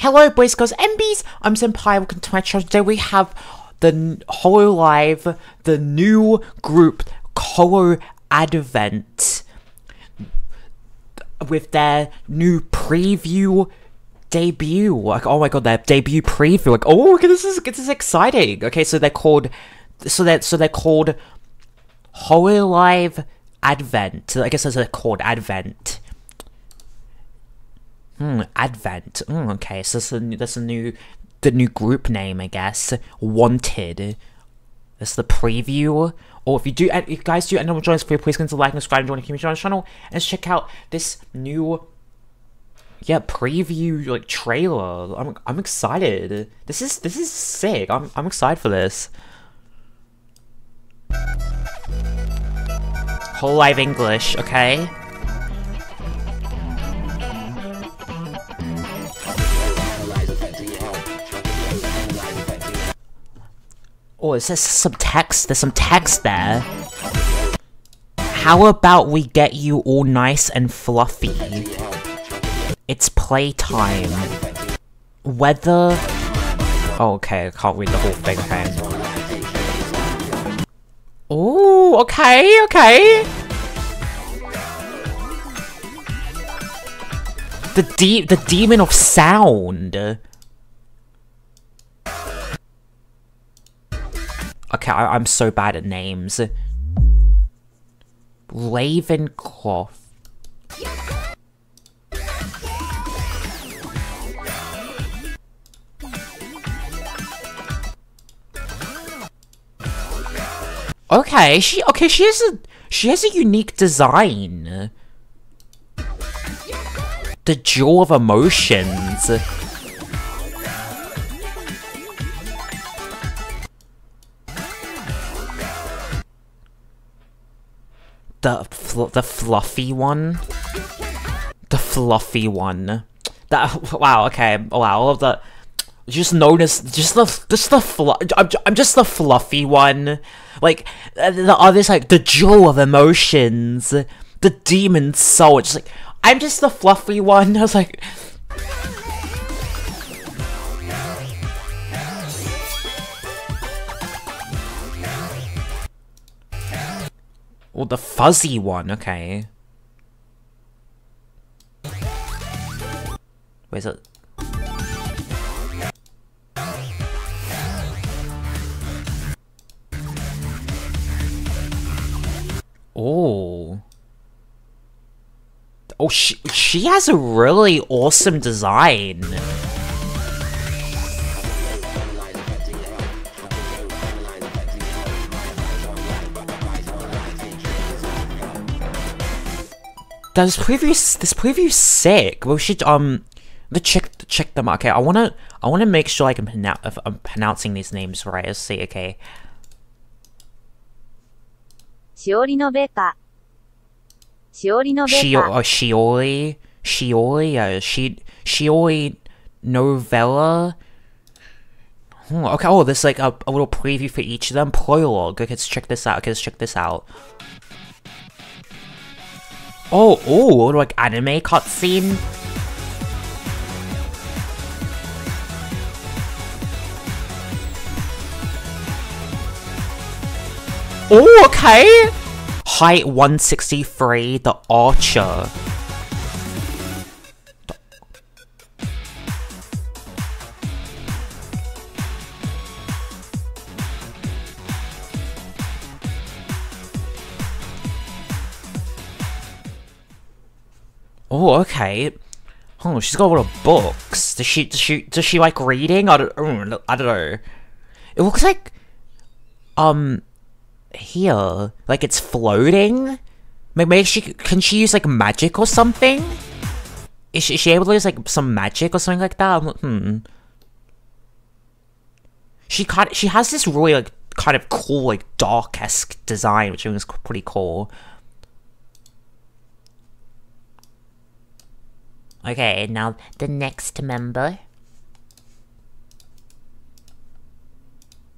Hello boys, girls, and bees! I'm Zehnpie, welcome to my channel. Today we have the Hololive, the new group, Color Advent, with their new preview debut. Like, oh my god, their debut preview. Like, oh, this is exciting. Okay, so they're called, so they're called Hololive Advent. I guess that's what they're called, Advent. Advent. Okay, so that's the new group name, I guess. Wanted. That's the preview. Or if you guys do end up joining us, please consider liking, subscribing, joining the community on the channel, and check out this new preview trailer. I'm excited. This is sick. I'm excited for this. Hololive English, okay? Oh, it says some text. There's some text there. How about we get you all nice and fluffy? It's playtime. Weather. Oh, okay, I can't read the whole thing. Okay. Oh, okay, okay. The demon of sound. Okay, I'm so bad at names. Ravencroft. Okay, she has a unique design. The Jewel of Emotions. The fluffy one? The fluffy one. That- wow, okay, wow, all of the- just notice- I'm just the fluffy one. Like, the others, like, the Jewel of Emotions. The Demon Soul. It's just like, I'm just the fluffy one. I was like- well, the fuzzy one, okay. Where's it? Oh. Oh, she has a really awesome design. This preview's sick. We should check them out. Okay, I wanna make sure I can I'm pronouncing these names right. Let's see. Okay. Shiori Novella. Shiori Novella. Shiori Novella. Okay. Oh, there's like a little preview for each of them. Prologue. Okay, let's check this out. Okay, let's check this out. Oh, like anime cutscene. Oh, okay. Height 163, the archer. Oh, okay. Oh, she's got a lot of books. Does she like reading? I don't know. It looks like, here, like it's floating. Maybe can she use like magic or something? Is she able to use like some magic or something like that? She has this really like kind of cool like dark-esque design, which I think is pretty cool. Okay, now the next member.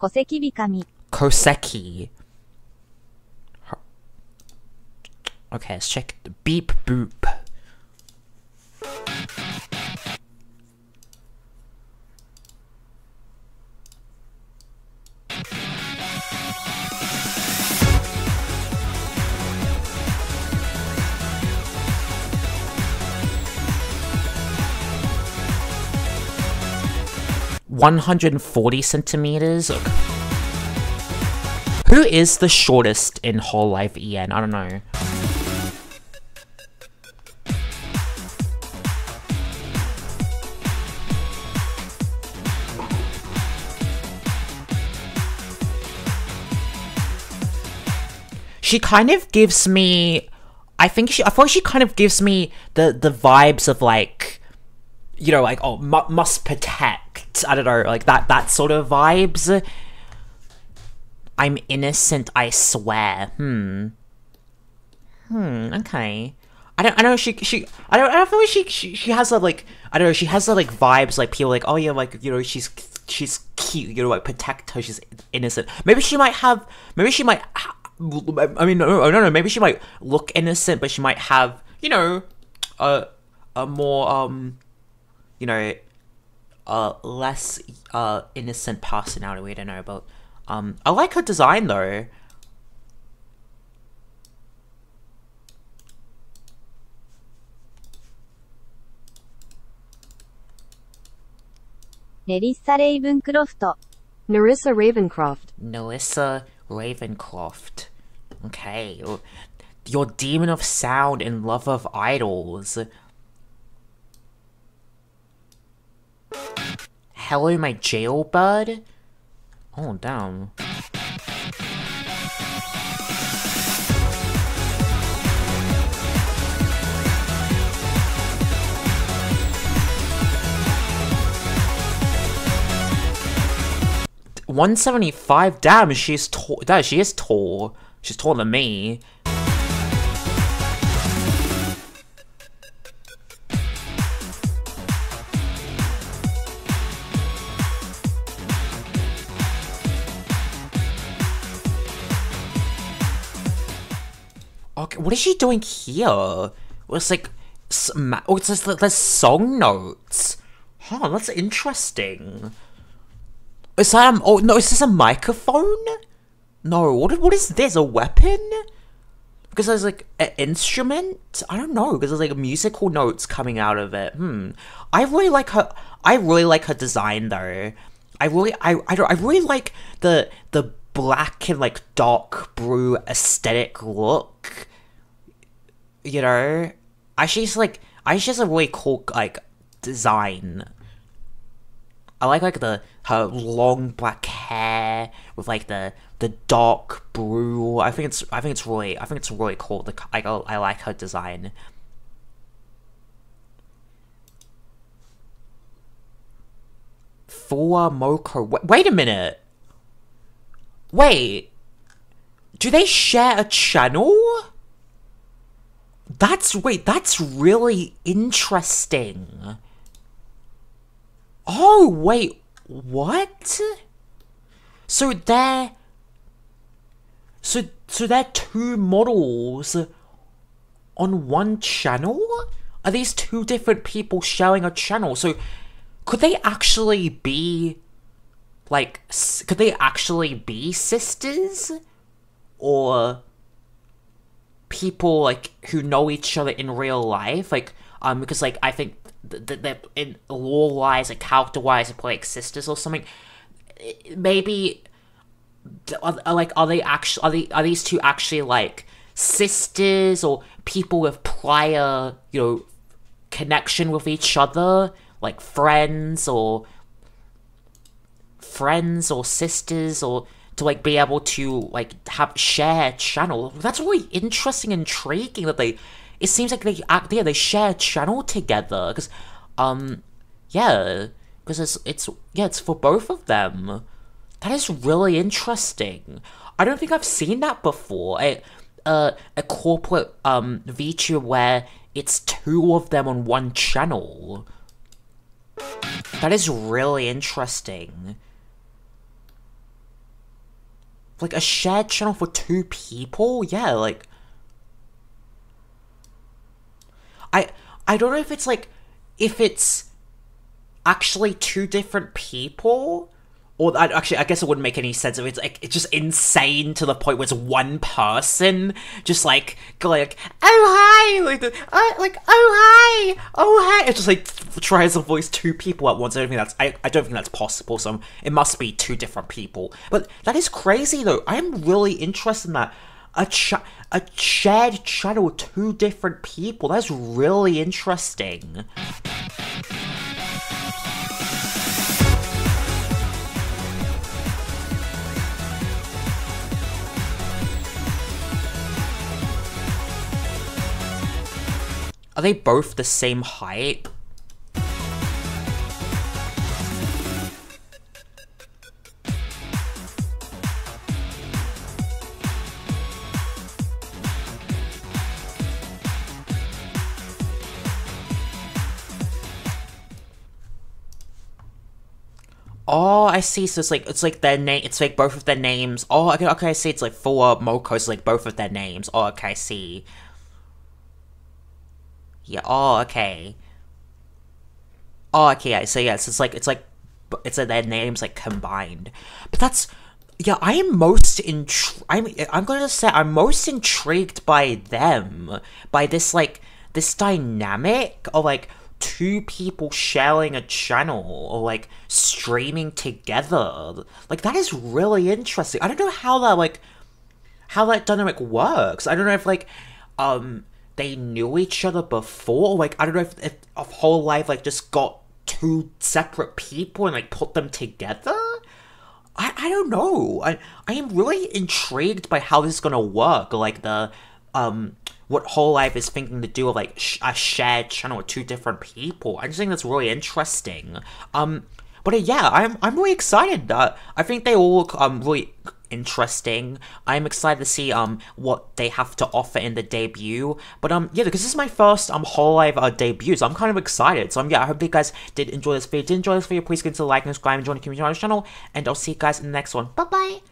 Koseki Bikami. Koseki. Okay, let's check the beep boop. 140 centimeters. Who is the shortest in Hololive EN? I don't know. She kind of gives me, I feel like she kind of gives me the vibes of like, you know, like, oh, must protect, I don't know, like that sort of vibes. I'm innocent, I swear. Okay. I feel like she has that, like, I don't know, she has that, like, vibes, like, people, like, oh, yeah, like, you know, she's cute, you know, like, protect her, she's innocent. Maybe she might look innocent, but she might have, you know, a more, you know, less, innocent personality, we don't know, but... I like her design though. Nerissa Ravencroft. Nerissa Ravencroft. Nerissa Ravencroft. Okay. Your demon of sound and lover of idols. Hello, my jailbird. Oh, damn. $175. Damn, she's tall. Damn, she is tall. She's taller than me. What is she doing here? Well, it's like, oh, it's just like there's song notes. Huh, that's interesting. Is that oh no, is this a microphone? No, what is this? A weapon? Because there's like an instrument? I don't know, because there's like musical notes coming out of it. I really like her design though. I really like the black and like dark blue aesthetic look. You know, I just a really cool like design. I like her long black hair with like the dark blue. I think it's really cool. I like her design. FUWAMOCO. Wait a minute. Wait. Do they share a channel? That's really interesting. Oh, wait, what? So they're two models on one channel? Are these two different people sharing a channel? So could they actually be like, could they actually be sisters? Or people like who know each other in real life? Like, because like I think that in lore-wise, like character-wise, they play like sisters or something. Maybe like are these two actually like sisters or people with prior, you know, connection with each other, like friends or sisters, or to like be able to like have share channel? That's really interesting, intriguing that they. It seems like they they share a channel together, because, yeah, because it's for both of them. That is really interesting. I don't think I've seen that before. A corporate VTuber where it's two of them on one channel. That is really interesting. Like a shared channel for two people, yeah, like. I don't know if it's like, if it's actually two different people, Or actually, I guess it wouldn't make any sense if it's like it's just insane to the point where it's one person just like oh hi, like oh hi, it's just like tries to voice two people at once. I don't think that's possible. So it must be two different people. But that is crazy though. I am really interested in that. A shared channel with two different people. That's really interesting. Are they both the same height? Oh, I see. So it's like their name. It's like both of their names. Oh, okay. I see. It's like FUWAMOCO. It's like both of their names. Oh, okay. I see. Yeah. Oh, okay. Oh, okay. So yes, it's like their names like combined. But that's yeah. I'm gonna say I'm most intrigued by them, by this dynamic of like two people sharing a channel or like streaming together. Like that is really interesting. I don't know how that dynamic works. I don't know if they knew each other before. Like, I don't know if Hololive, like, just got two separate people and, like, put them together? I don't know. I am really intrigued by how this is gonna work. Like, what Hololive is thinking to do of, like, a shared channel with two different people. I just think that's really interesting. But, yeah, I'm really excited. I think they all look, really interesting. I'm excited to see what they have to offer in the debut, but yeah, because this is my first Hololive debut, so I'm kind of excited. So yeah, I hope you guys did enjoy this video. Please consider liking and subscribing and joining the community on this channel, and I'll see you guys in the next one. Bye bye.